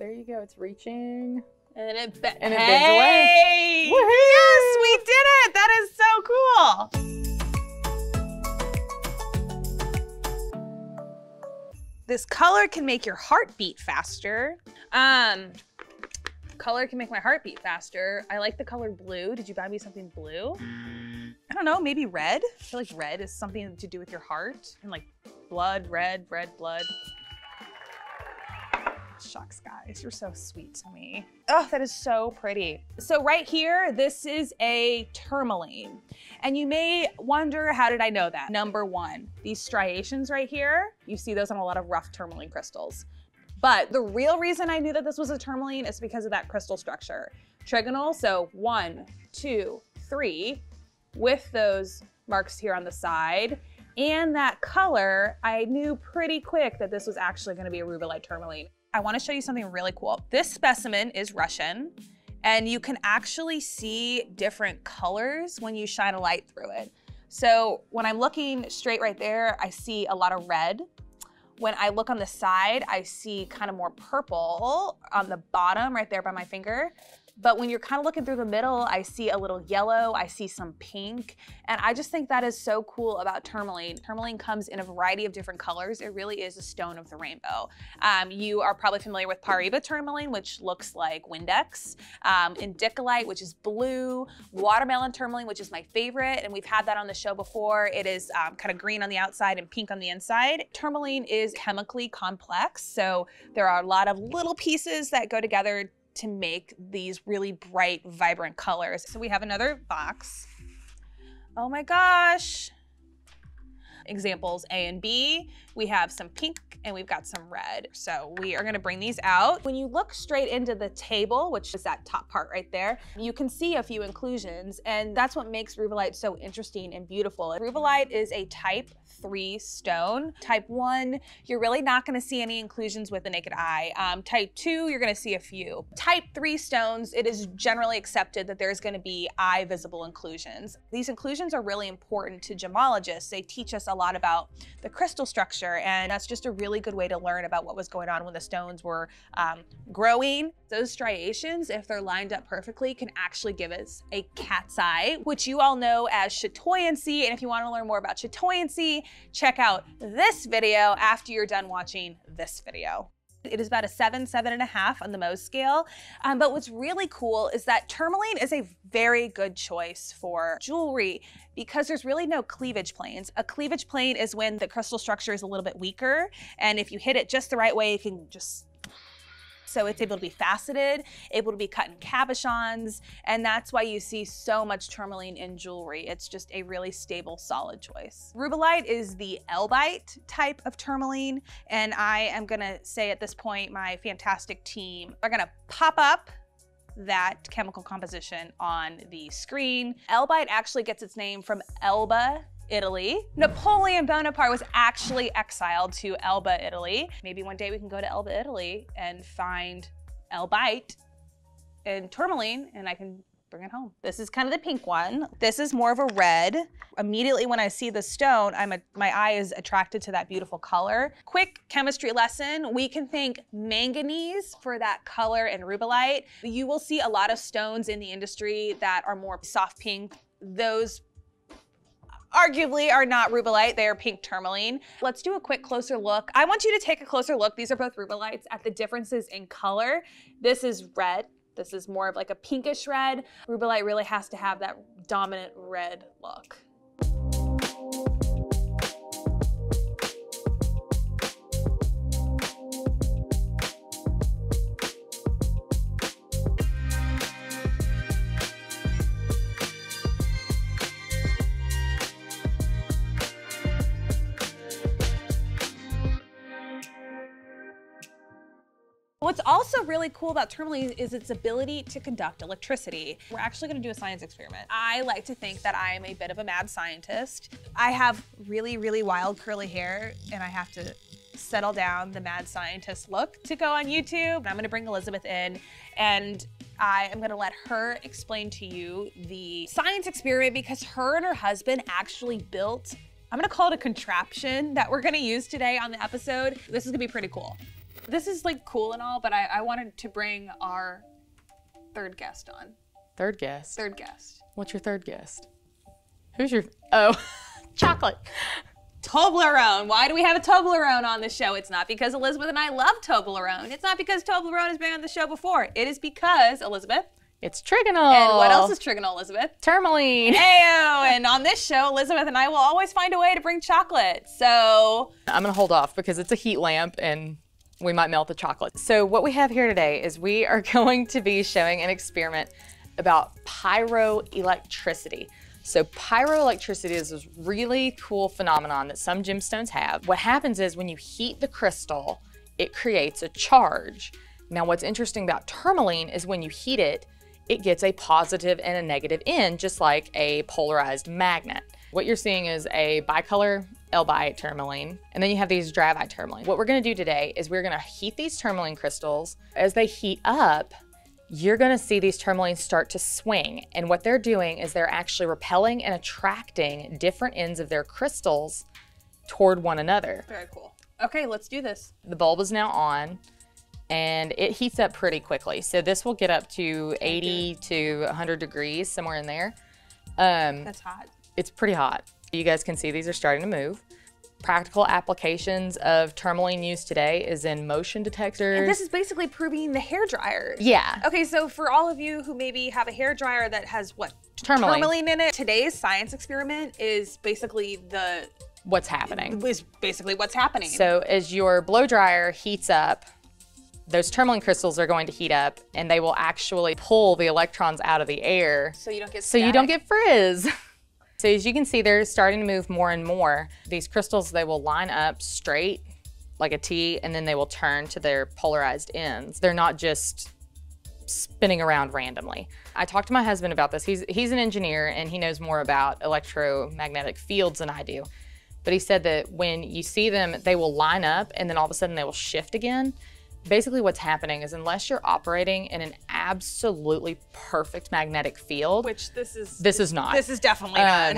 There you go. It's reaching. And it bends away. Woo-hoo! Yes, we did it. That is so cool. This color can make your heart beat faster. Color can make my heart beat faster. I like the color blue. Did you buy me something blue? I don't know, maybe red? I feel like red is something to do with your heart and like blood, red, blood. Shucks, guys, you're so sweet to me. Oh, that is so pretty. So right here, this is a tourmaline. And you may wonder, how did I know that? Number one, these striations right here, you see those on a lot of rough tourmaline crystals. But the real reason I knew that this was a tourmaline is because of that crystal structure. Trigonal, so 1, 2, 3, with those marks here on the side. And that color, I knew pretty quick that this was actually gonna be a rubellite tourmaline. I wanna show you something really cool. This specimen is Russian, and you can actually see different colors when you shine a light through it. So when I'm looking straight right there, I see a lot of red. When I look on the side, I see kind of more purple on the bottom right there by my finger. But when you're kind of looking through the middle, I see a little yellow, I see some pink, and I just think that is so cool about tourmaline. Tourmaline comes in a variety of different colors. It really is a stone of the rainbow. You are probably familiar with Paraiba Tourmaline, which looks like Windex, Indicolite, which is blue, Watermelon Tourmaline, which is my favorite, and we've had that on the show before. It is kind of green on the outside and pink on the inside. Tourmaline is chemically complex, so there are a lot of little pieces that go together to make these really bright, vibrant colors. So we have another box. Oh my gosh. Examples A and B. We have some pink and we've got some red. So we are gonna bring these out. When you look straight into the table, which is that top part right there, you can see a few inclusions, and that's what makes rubellite so interesting and beautiful. Rubellite is a type 3 stone. Type 1, you're really not gonna see any inclusions with the naked eye. Type 2, you're gonna see a few. Type 3 stones, it is generally accepted that there's gonna be eye visible inclusions. These inclusions are really important to gemologists. They teach us a lot about the crystal structure, and that's just a really good way to learn about what was going on when the stones were growing. Those striations, if they're lined up perfectly, can actually give us a cat's eye, which you all know as chatoyancy. And if you want to learn more about chatoyancy, check out this video after you're done watching this video. It is about a 7, 7.5 on the Mohs scale. But what's really cool is that tourmaline is a very good choice for jewelry because there's really no cleavage planes. A cleavage plane is when the crystal structure is a little bit weaker, and if you hit it just the right way, it can just... So it's able to be faceted, able to be cut in cabochons, and that's why you see so much tourmaline in jewelry. It's just a really stable, solid choice. Rubellite is the Elbaite type of tourmaline, and I am gonna say at this point, my fantastic team are gonna pop up that chemical composition on the screen. Elbaite actually gets its name from Elba, Italy. Napoleon Bonaparte was actually exiled to Elba, Italy. Maybe one day we can go to Elba, Italy and find Elbaite and tourmaline, and I can bring it home. This is kind of the pink one. This is more of a red. Immediately when I see the stone, my eye is attracted to that beautiful color. Quick chemistry lesson. We can thank manganese for that color in rubellite. You will see a lot of stones in the industry that are more soft pink. Those arguably are not rubellite, they are pink tourmaline. Let's do a quick closer look. I want you to take a closer look, these are both rubellites, at the differences in color. This is red, this is more of like a pinkish red. Rubellite really has to have that dominant red look. What's also really cool about tourmaline is its ability to conduct electricity. We're actually gonna do a science experiment. I like to think that I am a bit of a mad scientist. I have really, really wild curly hair, and I have to settle down the mad scientist look to go on YouTube. I'm gonna bring Elizabeth in, and I am gonna let her explain to you the science experiment because her and her husband actually built, I'm gonna call it a contraption that we're gonna use today on the episode. This is gonna be pretty cool. This is like cool and all, but I wanted to bring our third guest on. Third guest? Third guest. What's your third guest? Who's your, oh, chocolate. Toblerone. Why do we have a Toblerone on this show? It's not because Elizabeth and I love Toblerone. It's not because Toblerone has been on the show before. It is because, Elizabeth, it's trigonal. And what else is trigonal, Elizabeth? Tourmaline. Ayo! And on this show, Elizabeth and I will always find a way to bring chocolate, so. I'm gonna hold off because it's a heat lamp and we might melt the chocolate. So what we have here today is we are going to be showing an experiment about pyroelectricity. So pyroelectricity is this really cool phenomenon that some gemstones have. What happens is when you heat the crystal, it creates a charge. Now what's interesting about tourmaline is when you heat it, it gets a positive and a negative end, just like a polarized magnet. What you're seeing is a bicolor Elbaite tourmaline, and then you have these Dravite tourmaline. What we're gonna do today is we're gonna heat these tourmaline crystals. As they heat up, you're gonna see these tourmalines start to swing, and what they're doing is they're actually repelling and attracting different ends of their crystals toward one another. Very cool. Okay, let's do this. The bulb is now on, and it heats up pretty quickly. So this will get up to 80 to 100 degrees, somewhere in there. That's hot. It's pretty hot. You guys can see these are starting to move. Practical applications of tourmaline use today is in motion detectors. And this is basically proving the hair dryer. Yeah. Okay, so for all of you who maybe have a hair dryer that has what? Tourmaline in it. Today's science experiment is basically what's happening. So as your blow dryer heats up, those tourmaline crystals are going to heat up and they will actually pull the electrons out of the air. So you don't get static. So you don't get frizz. So as you can see, they're starting to move more and more. These crystals, they will line up straight like a T and then they will turn to their polarized ends. They're not just spinning around randomly. I talked to my husband about this. He's an engineer and he knows more about electromagnetic fields than I do. But he said that when you see them, they will line up and then all of a sudden they will shift again. Basically what's happening is unless you're operating in an absolutely perfect magnetic field, which this is definitely not,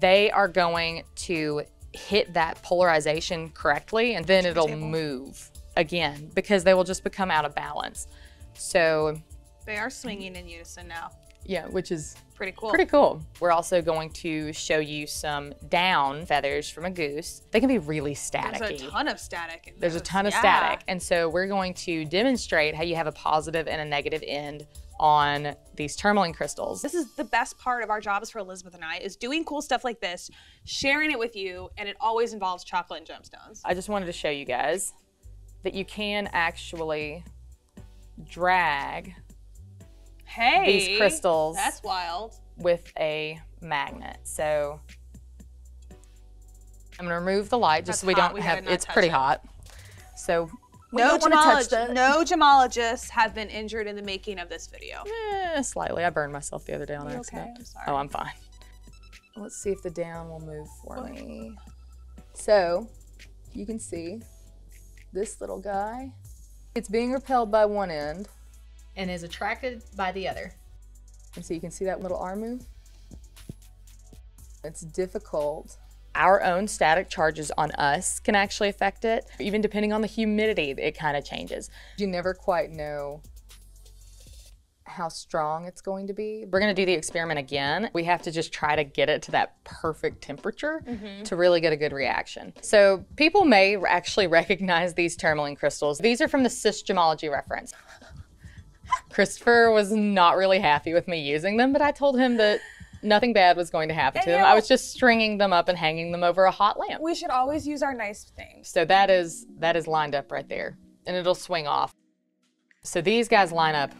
they are going to hit that polarization correctly and then it'll move again because they will just become out of balance. So they are swinging in unison now. Yeah, which is pretty cool. Pretty cool. We're also going to show you some down feathers from a goose. They can be really static-y. There's a ton of static in those. There's a ton of static. And so we're going to demonstrate how you have a positive and a negative end on these tourmaline crystals. This is the best part of our jobs for Elizabeth and I, is doing cool stuff like this, sharing it with you, and it always involves chocolate and gemstones. I just wanted to show you guys that you can actually drag these crystals. That's wild. With a magnet. So I'm gonna remove the light just so we don't have, it's pretty hot. So no gemologists have been injured in the making of this video. Slightly. I burned myself the other day on accident. Okay, I'm sorry. Oh, I'm fine. Let's see if the down will move for me. So you can see this little guy. It's being repelled by one end and is attracted by the other. And so you can see that little arm move. It's difficult. Our own static charges on us can actually affect it. Even depending on the humidity, it kind of changes. You never quite know how strong it's going to be. We're gonna do the experiment again. We have to just try to get it to that perfect temperature to really get a good reaction. So people may actually recognize these tourmaline crystals. These are from the cis gemology reference. Christopher was not really happy with me using them, but I told him that nothing bad was going to happen to them. I was just stringing them up and hanging them over a hot lamp. We should always use our nice things. So that is lined up right there, and it'll swing off. So these guys line up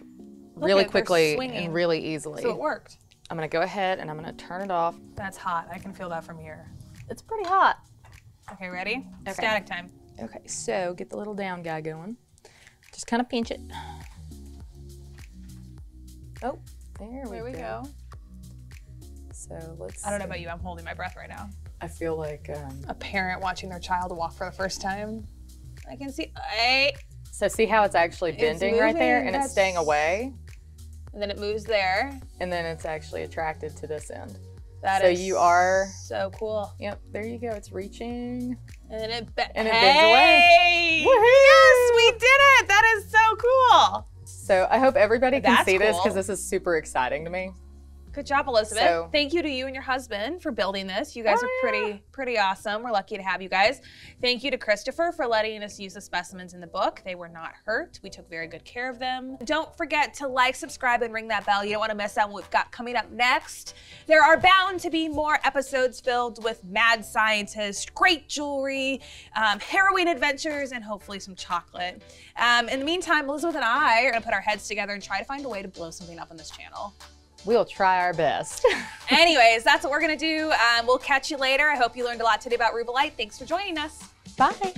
really quickly and really easily. So it worked. I'm gonna go ahead and I'm gonna turn it off. That's hot, I can feel that from here. It's pretty hot. Okay, ready? Okay. Static time. Okay, so get the little down guy going. Just kind of pinch it. Oh, there we go. So let's I don't know about you, I'm holding my breath right now. I feel like a parent watching their child walk for the first time. I can see, so see how it's actually bending right there and it's staying away? And then it moves there. And then it's actually attracted to this end. That is so you are so cool. Yep, there you go. It's reaching. And it bends away. Yes, we did it. That is so cool. So I hope everybody can see this because this is super exciting to me. Good job, Elizabeth. So, thank you to you and your husband for building this. You guys are pretty awesome. We're lucky to have you guys. Thank you to Christopher for letting us use the specimens in the book. They were not hurt. We took very good care of them. Don't forget to like, subscribe, and ring that bell. You don't want to miss out on what we've got coming up next. There are bound to be more episodes filled with mad scientists, great jewelry, harrowing adventures, and hopefully some chocolate. In the meantime, Elizabeth and I are going to put our heads together and try to find a way to blow something up on this channel. We'll try our best. Anyways, that's what we're gonna do. We'll catch you later. I hope you learned a lot today about rubellite. Thanks for joining us. Bye.